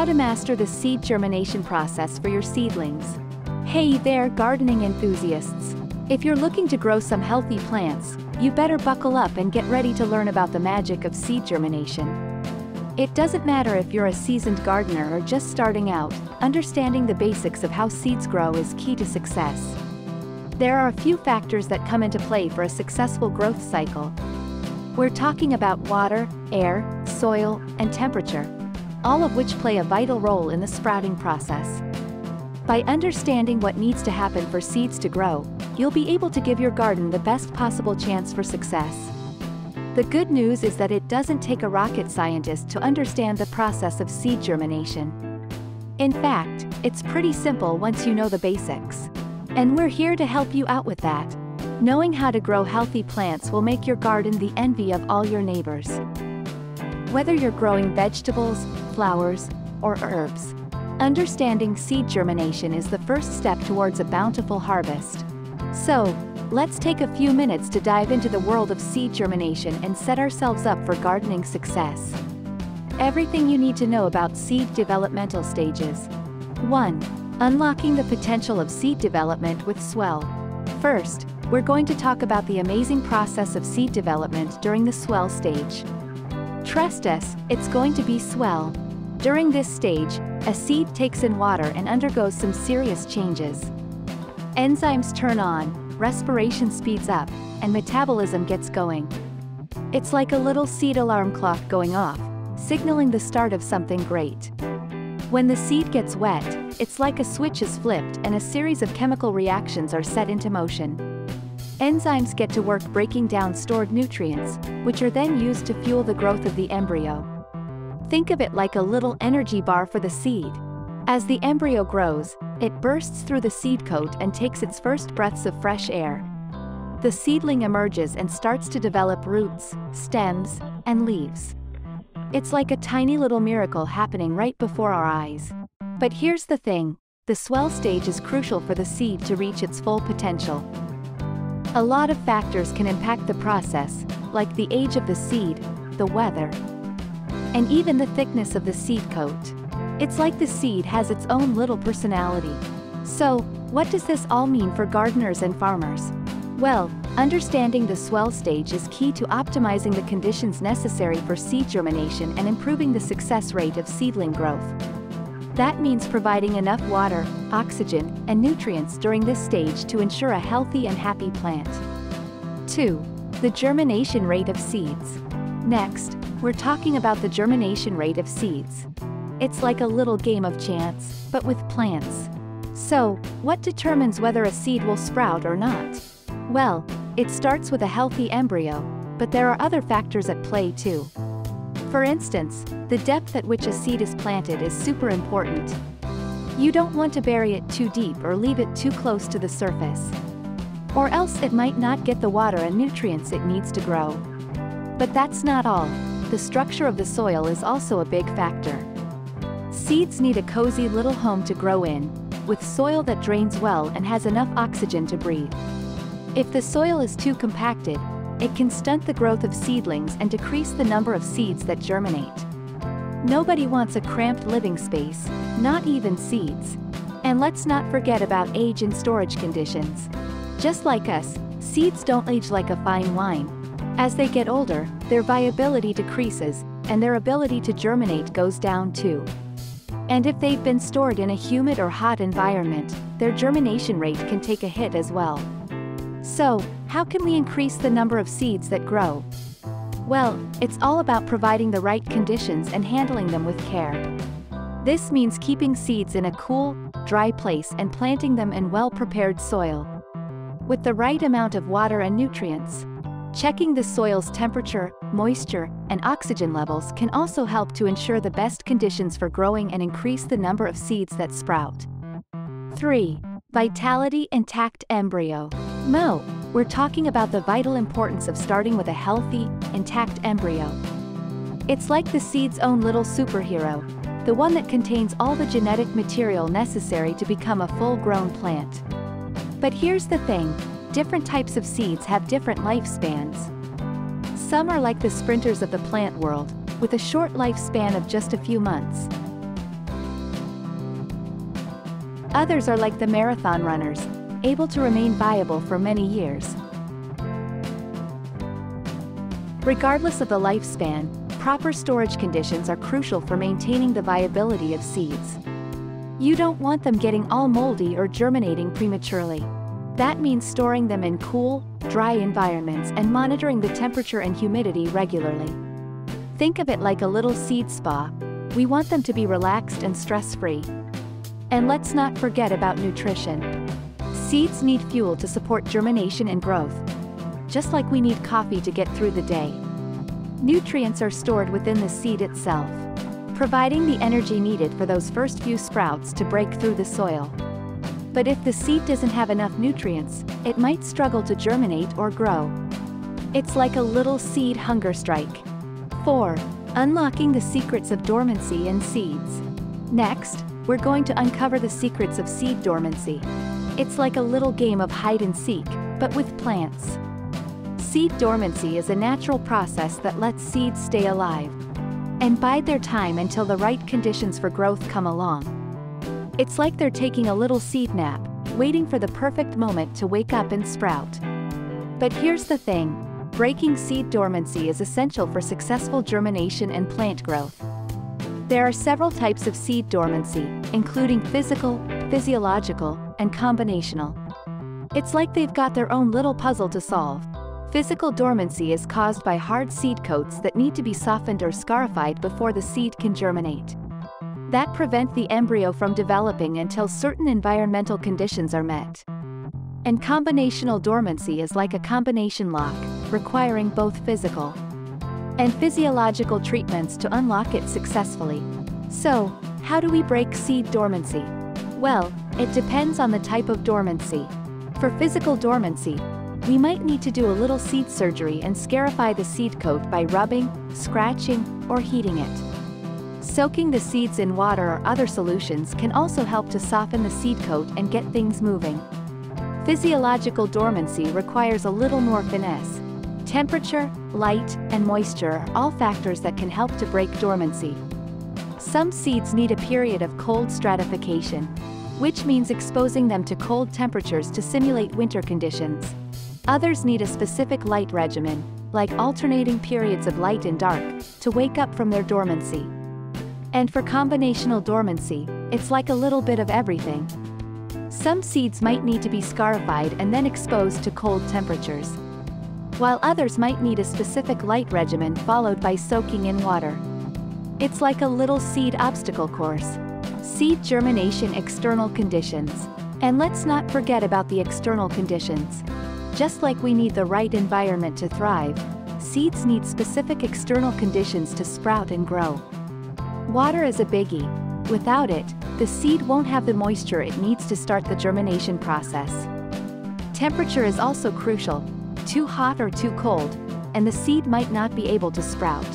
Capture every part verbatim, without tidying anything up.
How to master the seed germination process for your seedlings. Hey there, gardening enthusiasts! If you're looking to grow some healthy plants, you better buckle up and get ready to learn about the magic of seed germination. It doesn't matter if you're a seasoned gardener or just starting out, understanding the basics of how seeds grow is key to success. There are a few factors that come into play for a successful growth cycle. We're talking about water, air, soil, and temperature, all of which play a vital role in the sprouting process. By understanding what needs to happen for seeds to grow, you'll be able to give your garden the best possible chance for success. The good news is that it doesn't take a rocket scientist to understand the process of seed germination. In fact, it's pretty simple once you know the basics. And we're here to help you out with that. Knowing how to grow healthy plants will make your garden the envy of all your neighbors. Whether you're growing vegetables, flowers, or herbs, understanding seed germination is the first step towards a bountiful harvest. So, let's take a few minutes to dive into the world of seed germination and set ourselves up for gardening success. Everything you need to know about seed developmental stages. one. Unlocking the potential of seed development with swell. First, we're going to talk about the amazing process of seed development during the swell stage. Trust us, it's going to be swell. During this stage, a seed takes in water and undergoes some serious changes. Enzymes turn on, respiration speeds up, and metabolism gets going. It's like a little seed alarm clock going off, signaling the start of something great. When the seed gets wet, it's like a switch is flipped and a series of chemical reactions are set into motion. Enzymes get to work breaking down stored nutrients, which are then used to fuel the growth of the embryo. Think of it like a little energy bar for the seed. As the embryo grows, it bursts through the seed coat and takes its first breaths of fresh air. The seedling emerges and starts to develop roots, stems, and leaves. It's like a tiny little miracle happening right before our eyes. But here's the thing, the swell stage is crucial for the seed to reach its full potential. A lot of factors can impact the process, like the age of the seed, the weather, and even the thickness of the seed coat. It's like the seed has its own little personality. So, what does this all mean for gardeners and farmers? Well, understanding the swell stage is key to optimizing the conditions necessary for seed germination and improving the success rate of seedling growth. That means providing enough water, oxygen, and nutrients during this stage to ensure a healthy and happy plant. two. The germination rate of seeds. Next, we're talking about the germination rate of seeds. It's like a little game of chance, but with plants. So, what determines whether a seed will sprout or not? Well, it starts with a healthy embryo, but there are other factors at play too. For instance, the depth at which a seed is planted is super important. You don't want to bury it too deep or leave it too close to the surface. Or else it might not get the water and nutrients it needs to grow. But that's not all. The structure of the soil is also a big factor. Seeds need a cozy little home to grow in, with soil that drains well and has enough oxygen to breathe. If the soil is too compacted, it can stunt the growth of seedlings and decrease the number of seeds that germinate. Nobody wants a cramped living space, not even seeds. And let's not forget about age and storage conditions. Just like us, seeds don't age like a fine wine. As they get older, their viability decreases, and their ability to germinate goes down too. And if they've been stored in a humid or hot environment, their germination rate can take a hit as well. So, how can we increase the number of seeds that grow? Well, it's all about providing the right conditions and handling them with care. This means keeping seeds in a cool, dry place and planting them in well-prepared soil, with the right amount of water and nutrients. Checking the soil's temperature, moisture, and oxygen levels can also help to ensure the best conditions for growing and increase the number of seeds that sprout. three. Vitality intact embryo. Mo, we're talking about the vital importance of starting with a healthy, intact embryo. It's like the seed's own little superhero, the one that contains all the genetic material necessary to become a full-grown plant. But here's the thing, different types of seeds have different lifespans. Some are like the sprinters of the plant world, with a short lifespan of just a few months. Others are like the marathon runners, able to remain viable for many years. Regardless of the lifespan, proper storage conditions are crucial for maintaining the viability of seeds. You don't want them getting all moldy or germinating prematurely. That means storing them in cool, dry environments and monitoring the temperature and humidity regularly. Think of it like a little seed spa. We want them to be relaxed and stress-free. And let's not forget about nutrition. Seeds need fuel to support germination and growth, just like we need coffee to get through the day. Nutrients are stored within the seed itself, providing the energy needed for those first few sprouts to break through the soil. But if the seed doesn't have enough nutrients, it might struggle to germinate or grow. It's like a little seed hunger strike. four. Unlocking the secrets of dormancy in seeds. Next, we're going to uncover the secrets of seed dormancy. It's like a little game of hide and seek, but with plants. Seed dormancy is a natural process that lets seeds stay alive and bide their time until the right conditions for growth come along. It's like they're taking a little seed nap, waiting for the perfect moment to wake up and sprout. But here's the thing, breaking seed dormancy is essential for successful germination and plant growth. There are several types of seed dormancy, including physical, physiological, and combinational. It's like they've got their own little puzzle to solve. Physical dormancy is caused by hard seed coats that need to be softened or scarified before the seed can germinate. That prevent the embryo from developing until certain environmental conditions are met. And combinational dormancy is like a combination lock, requiring both physical and physiological treatments to unlock it successfully. So, how do we break seed dormancy? Well, it depends on the type of dormancy. For physical dormancy, we might need to do a little seed surgery and scarify the seed coat by rubbing, scratching, or heating it. Soaking the seeds in water or other solutions can also help to soften the seed coat and get things moving. Physiological dormancy requires a little more finesse. Temperature, light, and moisture are all factors that can help to break dormancy. Some seeds need a period of cold stratification, which means exposing them to cold temperatures to simulate winter conditions. Others need a specific light regimen, like alternating periods of light and dark, to wake up from their dormancy. And for combinational dormancy, it's like a little bit of everything. Some seeds might need to be scarified and then exposed to cold temperatures, while others might need a specific light regimen followed by soaking in water. It's like a little seed obstacle course. Seed germination external conditions. And let's not forget about the external conditions. Just like we need the right environment to thrive, seeds need specific external conditions to sprout and grow. Water is a biggie. Without it, the seed won't have the moisture it needs to start the germination process. Temperature is also crucial. Too hot or too cold, and the seed might not be able to sprout.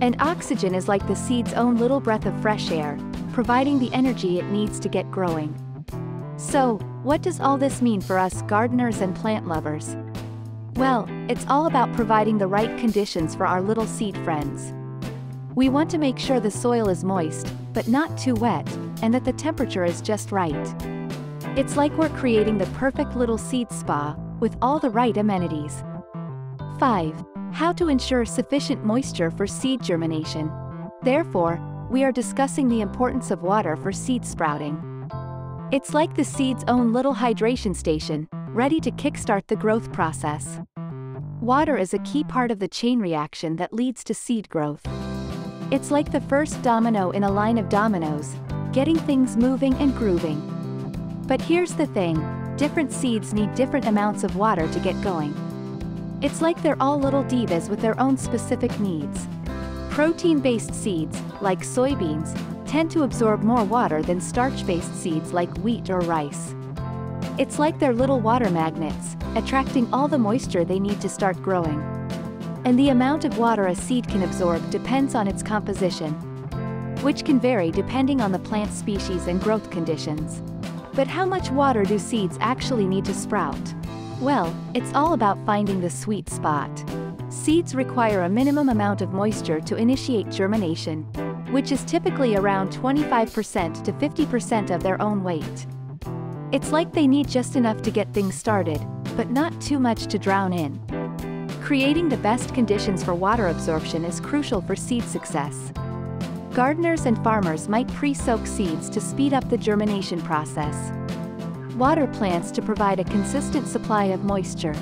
And oxygen is like the seed's own little breath of fresh air, providing the energy it needs to get growing. So, what does all this mean for us gardeners and plant lovers? Well, it's all about providing the right conditions for our little seed friends. We want to make sure the soil is moist, but not too wet, and that the temperature is just right. It's like we're creating the perfect little seed spa, with all the right amenities. five. How to ensure sufficient moisture for seed germination. Therefore, we are discussing the importance of water for seed sprouting. It's like the seed's own little hydration station, ready to kickstart the growth process. Water is a key part of the chain reaction that leads to seed growth. It's like the first domino in a line of dominoes, getting things moving and grooving. But here's the thing, different seeds need different amounts of water to get going. It's like they're all little divas with their own specific needs. Protein-based seeds, like soybeans, tend to absorb more water than starch-based seeds like wheat or rice. It's like they're little water magnets, attracting all the moisture they need to start growing. And the amount of water a seed can absorb depends on its composition, which can vary depending on the plant species and growth conditions. But how much water do seeds actually need to sprout? Well, it's all about finding the sweet spot. Seeds require a minimum amount of moisture to initiate germination, which is typically around twenty-five percent to fifty percent of their own weight. It's like they need just enough to get things started, but not too much to drown in. Creating the best conditions for water absorption is crucial for seed success. Gardeners and farmers might pre-soak seeds to speed up the germination process, water plants to provide a consistent supply of moisture,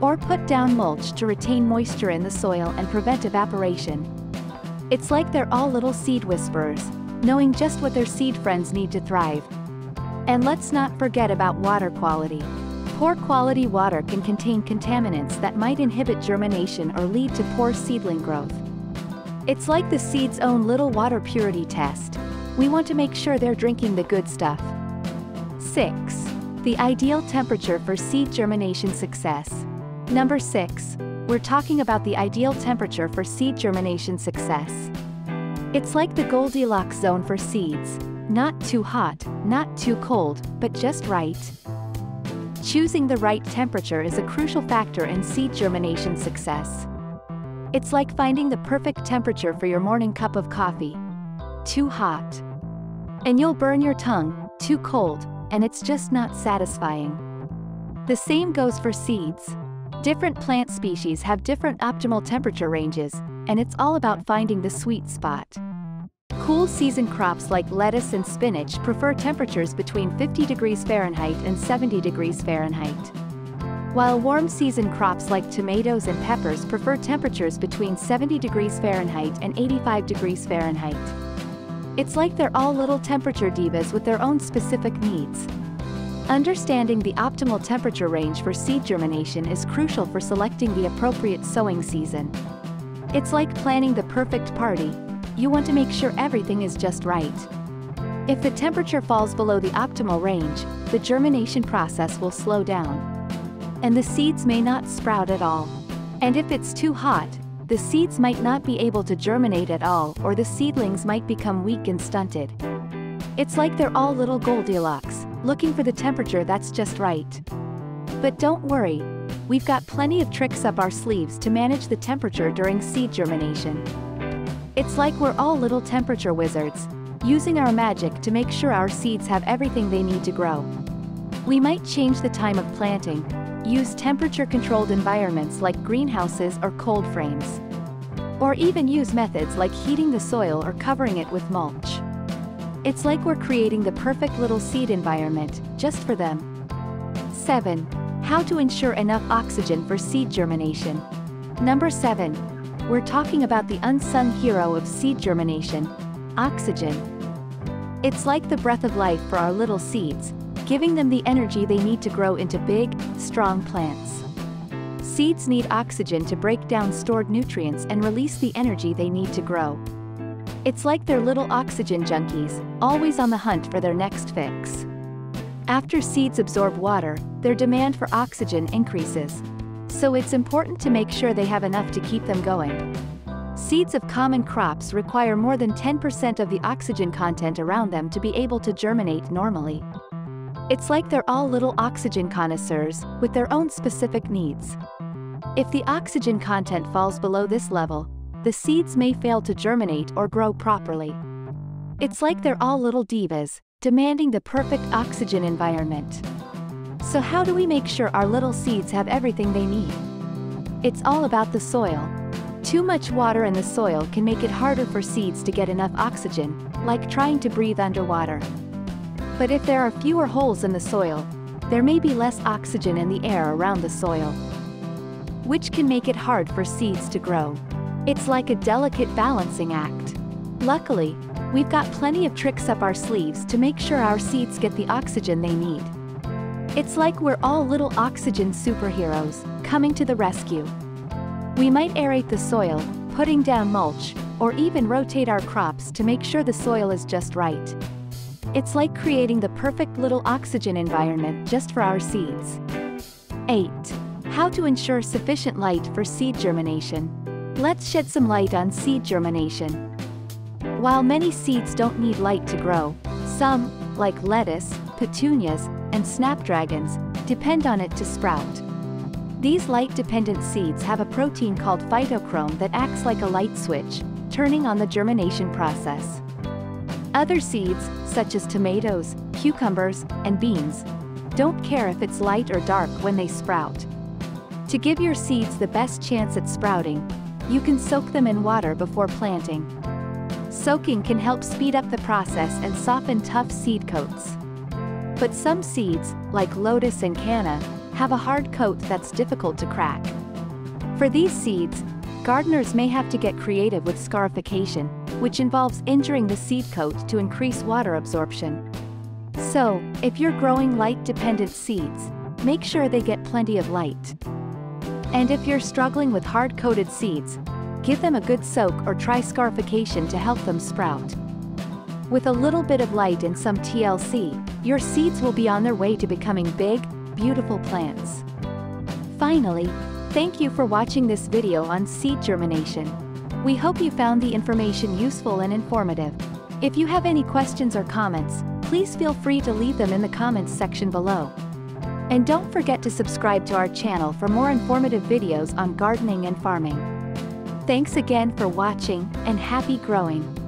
or put down mulch to retain moisture in the soil and prevent evaporation. It's like they're all little seed whisperers, knowing just what their seed friends need to thrive. And let's not forget about water quality. Poor quality water can contain contaminants that might inhibit germination or lead to poor seedling growth. It's like the seed's own little water purity test. We want to make sure they're drinking the good stuff. six. The ideal temperature for seed germination success. Number six. We're talking about the ideal temperature for seed germination success. It's like the Goldilocks zone for seeds. Not too hot, not too cold, but just right. Choosing the right temperature is a crucial factor in seed germination success. It's like finding the perfect temperature for your morning cup of coffee. Too hot, and you'll burn your tongue, too cold, and it's just not satisfying. The same goes for seeds. Different plant species have different optimal temperature ranges, and it's all about finding the sweet spot. Cool season crops like lettuce and spinach prefer temperatures between fifty degrees Fahrenheit and seventy degrees Fahrenheit. While warm season crops like tomatoes and peppers prefer temperatures between seventy degrees Fahrenheit and eighty-five degrees Fahrenheit. It's like they're all little temperature divas with their own specific needs. Understanding the optimal temperature range for seed germination is crucial for selecting the appropriate sowing season. It's like planning the perfect party. You want to make sure everything is just right. If the temperature falls below the optimal range, the germination process will slow down, and the seeds may not sprout at all. And if it's too hot, the seeds might not be able to germinate at all, or the seedlings might become weak and stunted. It's like they're all little Goldilocks, looking for the temperature that's just right. But don't worry, we've got plenty of tricks up our sleeves to manage the temperature during seed germination. It's like we're all little temperature wizards, using our magic to make sure our seeds have everything they need to grow. We might change the time of planting, use temperature-controlled environments like greenhouses or cold frames, or even use methods like heating the soil or covering it with mulch. It's like we're creating the perfect little seed environment, just for them. seven. How to ensure enough oxygen for seed germination. Number seven. We're talking about the unsung hero of seed germination, oxygen. It's like the breath of life for our little seeds, giving them the energy they need to grow into big, strong plants. Seeds need oxygen to break down stored nutrients and release the energy they need to grow. It's like they're little oxygen junkies, always on the hunt for their next fix. After seeds absorb water, their demand for oxygen increases, so it's important to make sure they have enough to keep them going. Seeds of common crops require more than ten percent of the oxygen content around them to be able to germinate normally. It's like they're all little oxygen connoisseurs, with their own specific needs. If the oxygen content falls below this level, the seeds may fail to germinate or grow properly. It's like they're all little divas, demanding the perfect oxygen environment. So how do we make sure our little seeds have everything they need? It's all about the soil. Too much water in the soil can make it harder for seeds to get enough oxygen, like trying to breathe underwater. But if there are fewer holes in the soil, there may be less oxygen in the air around the soil, which can make it hard for seeds to grow. It's like a delicate balancing act. Luckily, we've got plenty of tricks up our sleeves to make sure our seeds get the oxygen they need. It's like we're all little oxygen superheroes, coming to the rescue. We might aerate the soil, putting down mulch, or even rotate our crops to make sure the soil is just right. It's like creating the perfect little oxygen environment just for our seeds. eight. How to ensure sufficient light for seed germination. Let's shed some light on seed germination. While many seeds don't need light to grow, some, like lettuce, petunias, and snapdragons, depend on it to sprout. These light-dependent seeds have a protein called phytochrome that acts like a light switch, turning on the germination process. Other seeds, such as tomatoes, cucumbers, and beans, don't care if it's light or dark when they sprout. To give your seeds the best chance at sprouting, you can soak them in water before planting. Soaking can help speed up the process and soften tough seed coats. But some seeds, like lotus and canna, have a hard coat that's difficult to crack. For these seeds, gardeners may have to get creative with scarification, which involves injuring the seed coat to increase water absorption. So, if you're growing light-dependent seeds, make sure they get plenty of light. And if you're struggling with hard-coated seeds, give them a good soak or try scarification to help them sprout. With a little bit of light and some T L C, your seeds will be on their way to becoming big, beautiful plants. Finally, thank you for watching this video on seed germination. We hope you found the information useful and informative. If you have any questions or comments, please feel free to leave them in the comments section below. And don't forget to subscribe to our channel for more informative videos on gardening and farming. Thanks again for watching, and happy growing!